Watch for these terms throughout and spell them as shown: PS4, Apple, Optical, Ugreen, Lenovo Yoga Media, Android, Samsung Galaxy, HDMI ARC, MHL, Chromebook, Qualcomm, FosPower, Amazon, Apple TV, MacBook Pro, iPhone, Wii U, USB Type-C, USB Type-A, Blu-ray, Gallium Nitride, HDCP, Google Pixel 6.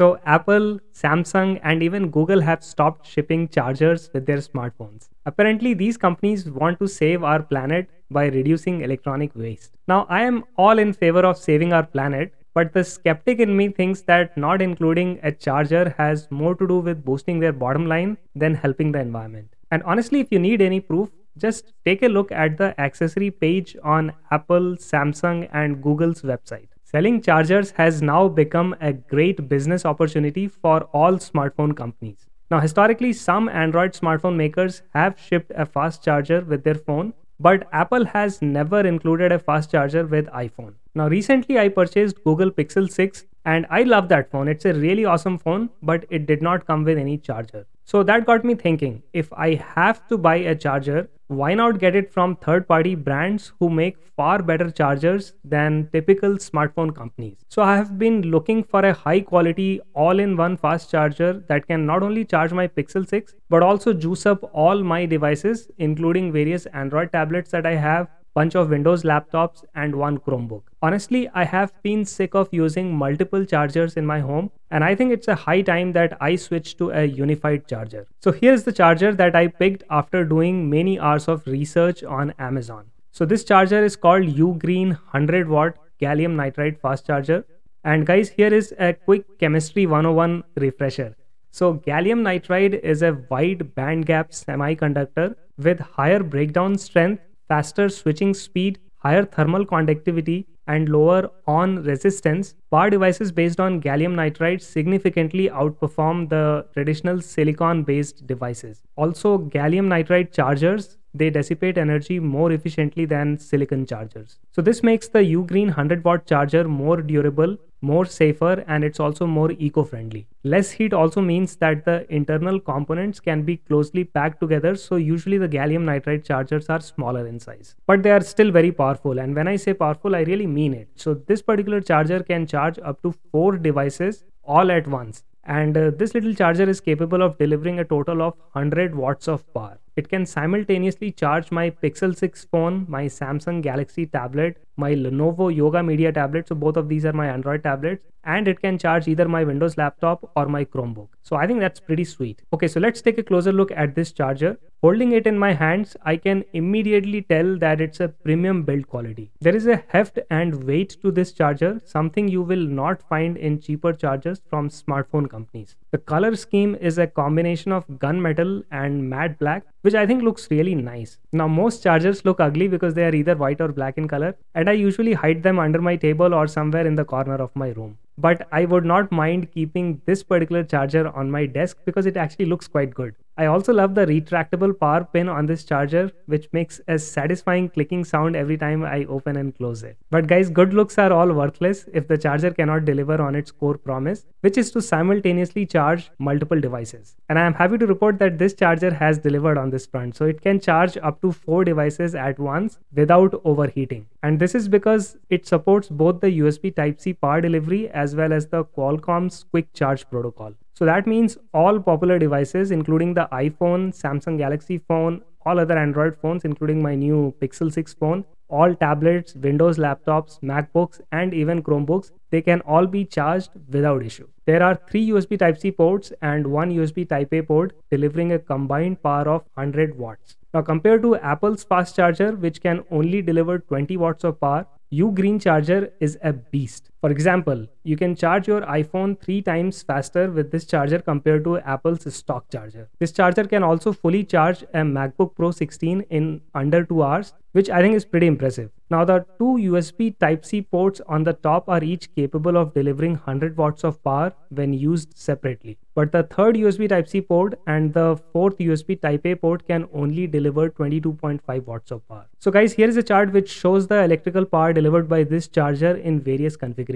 So Apple, Samsung, and even Google have stopped shipping chargers with their smartphones. Apparently, these companies want to save our planet by reducing electronic waste. Now, I am all in favor of saving our planet, but the skeptic in me thinks that not including a charger has more to do with boosting their bottom line than helping the environment. And honestly, if you need any proof, just take a look at the accessory page on Apple, Samsung, and Google's website. Selling chargers has now become a great business opportunity for all smartphone companies. Now, historically, some Android smartphone makers have shipped a fast charger with their phone, but Apple has never included a fast charger with iPhone. Now, recently I purchased Google Pixel 6 and I love that phone. It's a really awesome phone, but it did not come with any charger. So that got me thinking, if I have to buy a charger, why not get it from third-party brands who make far better chargers than typical smartphone companies? So I have been looking for a high-quality all-in-one fast charger that can not only charge my Pixel 6, but also juice up all my devices, including various Android tablets that I have, bunch of Windows laptops, and one Chromebook. Honestly, I have been sick of using multiple chargers in my home, and I think it's a high time that I switch to a unified charger. So here's the charger that I picked after doing many hours of research on Amazon. So this charger is called Ugreen 100 watt Gallium Nitride fast charger. And guys, here is a quick chemistry 101 refresher. So Gallium Nitride is a wide bandgap semiconductor with higher breakdown strength, faster switching speed, higher thermal conductivity, and lower on resistance. Power devices based on gallium nitride significantly outperform the traditional silicon-based devices. Also, gallium nitride chargers, they dissipate energy more efficiently than silicon chargers. So this makes the Ugreen 100 watt charger more durable, more safer, and it's also more eco-friendly. Less heat also means that the internal components can be closely packed together, so usually the gallium nitride chargers are smaller in size. But they are still very powerful, and when I say powerful, I really mean it. So this particular charger can charge up to 4 devices all at once. And this little charger is capable of delivering a total of 100 watts of power. It can simultaneously charge my Pixel 6 phone, my Samsung Galaxy tablet, my Lenovo Yoga Media tablet, so both of these are my Android tablets, and it can charge either my Windows laptop or my Chromebook. So I think that's pretty sweet. Okay, so let's take a closer look at this charger. Holding it in my hands, I can immediately tell that it's a premium build quality. There is a heft and weight to this charger, something you will not find in cheaper chargers from smartphone companies. The color scheme is a combination of gunmetal and matte black, which I think looks really nice. Now, most chargers look ugly because they are either white or black in color, and I usually hide them under my table or somewhere in the corner of my room. But I would not mind keeping this particular charger on my desk because it actually looks quite good. I also love the retractable power pin on this charger, which makes a satisfying clicking sound every time I open and close it. But guys, good looks are all worthless if the charger cannot deliver on its core promise, which is to simultaneously charge multiple devices. And I am happy to report that this charger has delivered on this front. So it can charge up to 4 devices at once without overheating. And this is because it supports both the USB Type-C power delivery as well as the Qualcomm's quick charge protocol. So that means all popular devices, including the iPhone, Samsung Galaxy phone, all other Android phones, including my new Pixel 6 phone, all tablets, Windows laptops, MacBooks, and even Chromebooks, they can all be charged without issue. There are 3 USB Type-C ports and 1 USB Type-A port, delivering a combined power of 100 watts. Now, compared to Apple's fast charger, which can only deliver 20 watts of power, Ugreen charger is a beast. For example, you can charge your iPhone 3 times faster with this charger compared to Apple's stock charger. This charger can also fully charge a MacBook Pro 16 in under 2 hours, which I think is pretty impressive. Now, the 2 USB Type-C ports on the top are each capable of delivering 100 watts of power when used separately. But the 3rd USB Type-C port and the 4th USB Type-A port can only deliver 22.5 watts of power. So guys, here is a chart which shows the electrical power delivered by this charger in various configurations.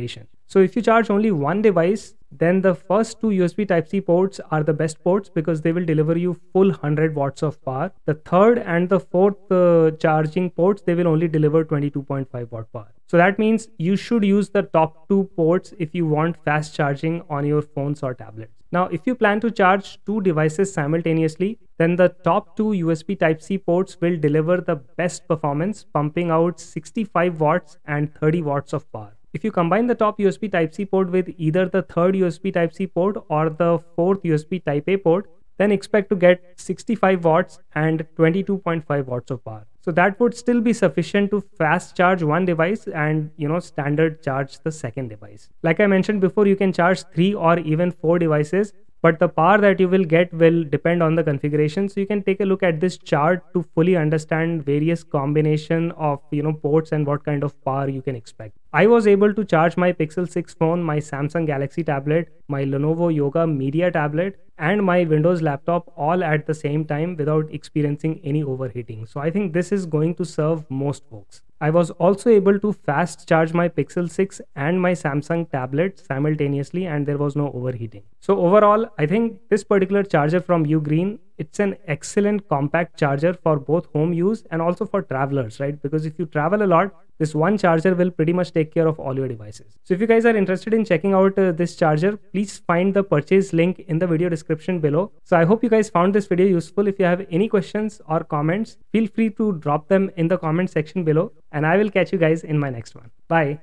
So if you charge only one device, then the first 2 USB Type-C ports are the best ports because they will deliver you full 100 watts of power. The 3rd and the 4th charging ports, they will only deliver 22.5 watt power. So that means you should use the top 2 ports if you want fast charging on your phones or tablets. Now, if you plan to charge 2 devices simultaneously, then the top 2 USB Type-C ports will deliver the best performance, pumping out 65 watts and 30 watts of power. If you combine the top USB Type-C port with either the third USB Type-C port or the fourth USB Type-A port, then expect to get 65 watts and 22.5 watts of power. So that would still be sufficient to fast charge one device and, standard charge the second device. Like I mentioned before, you can charge 3 or even 4 devices, but the power that you will get will depend on the configuration. So you can take a look at this chart to fully understand various combination of, ports and what kind of power you can expect. I was able to charge my Pixel 6 phone, my Samsung Galaxy tablet, my Lenovo Yoga Media tablet, and my Windows laptop all at the same time without experiencing any overheating. So I think this is going to serve most folks. I was also able to fast charge my Pixel 6 and my Samsung tablet simultaneously, and there was no overheating. So overall, I think this particular charger from Ugreen, it's an excellent compact charger for both home use and also for travelers, right? Because if you travel a lot, this one charger will pretty much take care of all your devices. So if you guys are interested in checking out this charger, please find the purchase link in the video description below. So I hope you guys found this video useful. If you have any questions or comments, feel free to drop them in the comment section below, and I will catch you guys in my next one. Bye.